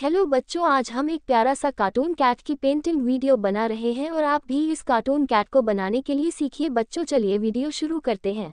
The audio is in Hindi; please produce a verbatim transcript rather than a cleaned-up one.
हेलो बच्चों, आज हम एक प्यारा सा कार्टून कैट की पेंटिंग वीडियो बना रहे हैं और आप भी इस कार्टून कैट को बनाने के लिए सीखिए। बच्चों चलिए वीडियो शुरू करते हैं।